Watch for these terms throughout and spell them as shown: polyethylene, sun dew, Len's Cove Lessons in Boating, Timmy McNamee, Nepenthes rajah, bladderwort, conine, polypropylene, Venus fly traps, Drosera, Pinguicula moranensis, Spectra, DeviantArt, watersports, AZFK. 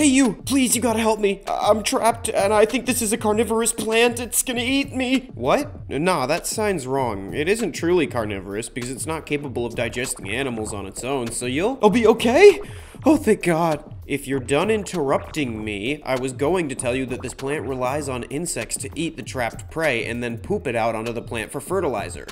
Hey, you! Please, you gotta help me. I'm trapped, and I think this is a carnivorous plant. It's gonna eat me. What? Nah, that sign's wrong. It isn't truly carnivorous because it's not capable of digesting animals on its own, so I'll be okay? Oh, thank God. If you're done interrupting me, I was going to tell you that this plant relies on insects to eat the trapped prey and then poop it out onto the plant for fertilizer.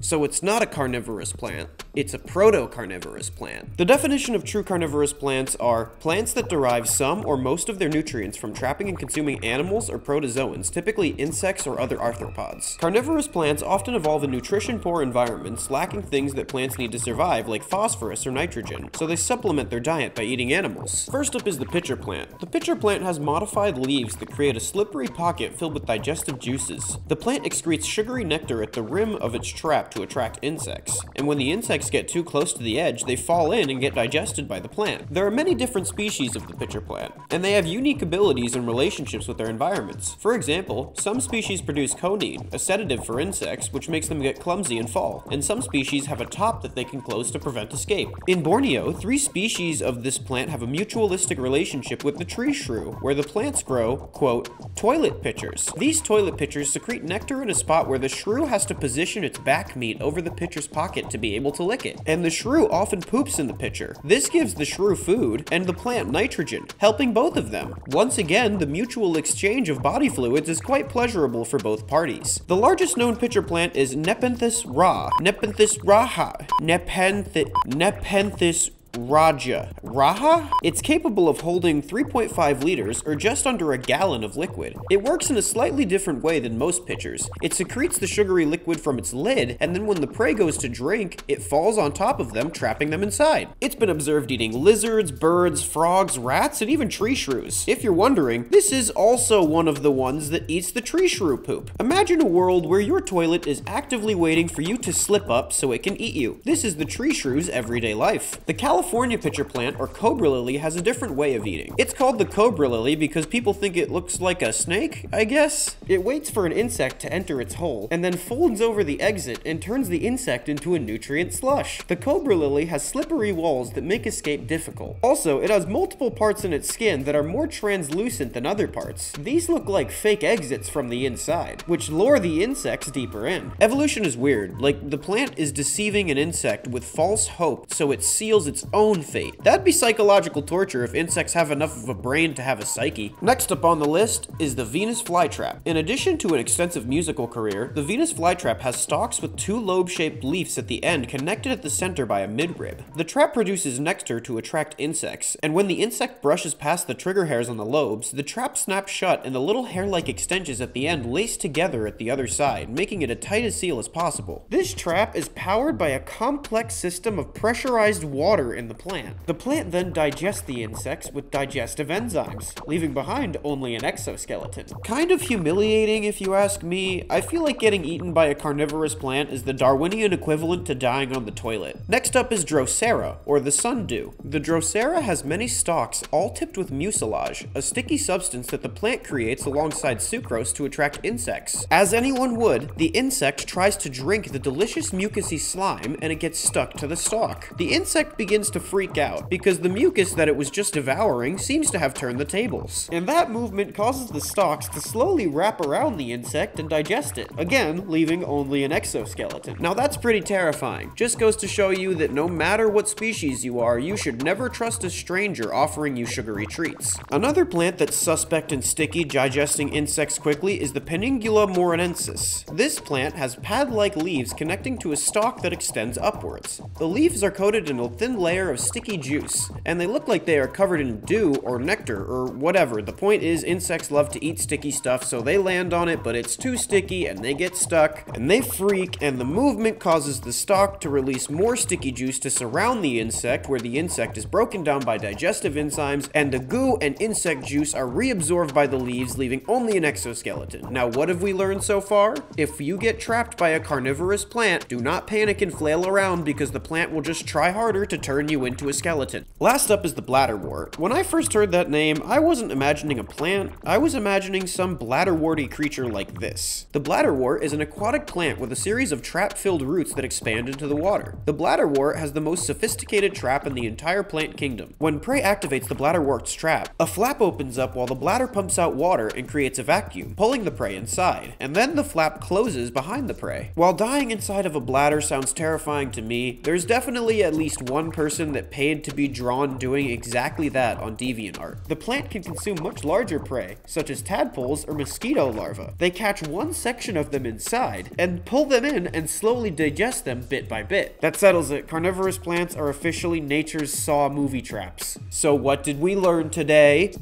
So it's not a carnivorous plant, it's a proto-carnivorous plant. The definition of true carnivorous plants are plants that derive some or most of their nutrients from trapping and consuming animals or protozoans, typically insects or other arthropods. Carnivorous plants often evolve in nutrition-poor environments, lacking things that plants need to survive, like phosphorus or nitrogen, so they supplement their diet by eating animals. First up is the pitcher plant. The pitcher plant has modified leaves that create a slippery pocket filled with digestive juices. The plant excretes sugary nectar at the rim of its trap to attract insects, and when the insects get too close to the edge, they fall in and get digested by the plant. There are many different species of the pitcher plant, and they have unique abilities and relationships with their environments. For example, some species produce conine, a sedative for insects, which makes them get clumsy and fall, and some species have a top that they can close to prevent escape. In Borneo, 3 species of this plant have a mutualistic relationship with the tree shrew, where the plants grow, quote, toilet pitchers. These toilet pitchers secrete nectar in a spot where the shrew has to position its back meat over the pitcher's pocket to be able to lick it. And the shrew often poops in the pitcher. This gives the shrew food and the plant nitrogen, helping both of them. Once again, the mutual exchange of body fluids is quite pleasurable for both parties. The largest known pitcher plant is Nepenthes rajah. Nepenthes rajah. Nepenthes rajah. Raha? It's capable of holding 3.5 liters or just under a gallon of liquid. It works in a slightly different way than most pitchers. It secretes the sugary liquid from its lid, and then when the prey goes to drink, it falls on top of them, trapping them inside. It's been observed eating lizards, birds, frogs, rats, and even tree shrews. If you're wondering, this is also one of the ones that eats the tree shrew poop. Imagine a world where your toilet is actively waiting for you to slip up so it can eat you. This is the tree shrew's everyday life. The California pitcher plant, or cobra lily, has a different way of eating. It's called the cobra lily because people think it looks like a snake, I guess? It waits for an insect to enter its hole, and then folds over the exit and turns the insect into a nutrient slush. The cobra lily has slippery walls that make escape difficult. Also, it has multiple parts in its skin that are more translucent than other parts. These look like fake exits from the inside, which lure the insects deeper in. Evolution is weird. Like, the plant is deceiving an insect with false hope, so it seals its own fate. That'd be psychological torture if insects have enough of a brain to have a psyche. Next up on the list is the Venus flytrap. In addition to an extensive musical career, the Venus flytrap has stalks with 2 lobe-shaped leaves at the end connected at the center by a midrib. The trap produces nectar to attract insects, and when the insect brushes past the trigger hairs on the lobes, the trap snaps shut and the little hair-like extensions at the end lace together at the other side, making it as tight a seal as possible. This trap is powered by a complex system of pressurized water in the plant. The plant then digests the insects with digestive enzymes, leaving behind only an exoskeleton. Kind of humiliating if you ask me. I feel like getting eaten by a carnivorous plant is the Darwinian equivalent to dying on the toilet. Next up is Drosera, or the sundew. The Drosera has many stalks, all tipped with mucilage, a sticky substance that the plant creates alongside sucrose to attract insects. As anyone would, the insect tries to drink the delicious mucousy slime and it gets stuck to the stalk. The insect begins to freak out because the mucus that it was just devouring seems to have turned the tables. And that movement causes the stalks to slowly wrap around the insect and digest it, again leaving only an exoskeleton. Now that's pretty terrifying. Just goes to show you that no matter what species you are, you should never trust a stranger offering you sugary treats. Another plant that's suspect and sticky, digesting insects quickly, is the Pinguicula moranensis. This plant has pad-like leaves connecting to a stalk that extends upwards. The leaves are coated in a thin layer of sticky juice, and they look like they are covered in dew or nectar or whatever. The point is, insects love to eat sticky stuff, so they land on it, but it's too sticky and they get stuck and they freak, and the movement causes the stalk to release more sticky juice to surround the insect, where the insect is broken down by digestive enzymes, and the goo and insect juice are reabsorbed by the leaves, leaving only an exoskeleton. Now, what have we learned so far? If you get trapped by a carnivorous plant, do not panic and flail around because the plant will just try harder to turn turn you into a skeleton. Last up is the bladderwort. When I first heard that name, I wasn't imagining a plant. I was imagining some bladderworty creature like this. The bladderwort is an aquatic plant with a series of trap-filled roots that expand into the water. The bladderwort has the most sophisticated trap in the entire plant kingdom. When prey activates the bladderwort's trap, a flap opens up while the bladder pumps out water and creates a vacuum, pulling the prey inside, and then the flap closes behind the prey. While dying inside of a bladder sounds terrifying to me, there's definitely at least one person that paid to be drawn doing exactly that on DeviantArt. The plant can consume much larger prey, such as tadpoles or mosquito larvae. They catch one section of them inside and pull them in and slowly digest them bit by bit. That settles it. Carnivorous plants are officially nature's Saw movie traps. So what did we learn today?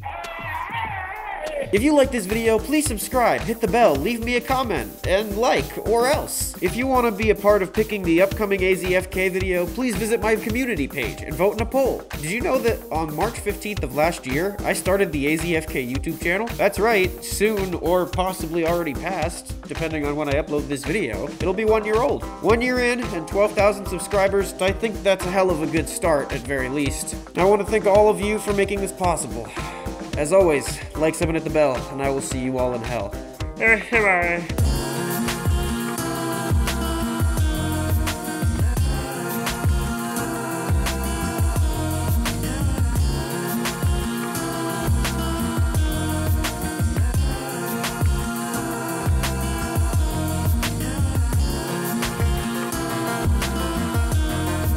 If you like this video, please subscribe, hit the bell, leave me a comment, and like, or else. If you want to be a part of picking the upcoming AZFK video, please visit my community page and vote in a poll. Did you know that on March 15th of last year, I started the AZFK YouTube channel? That's right, soon or possibly already passed, depending on when I upload this video, it'll be 1 year old. 1 year in and 12,000 subscribers, I think that's a hell of a good start at very least. I want to thank all of you for making this possible. As always, like, subscribe, hit the bell, and I will see you all in hell. Bye.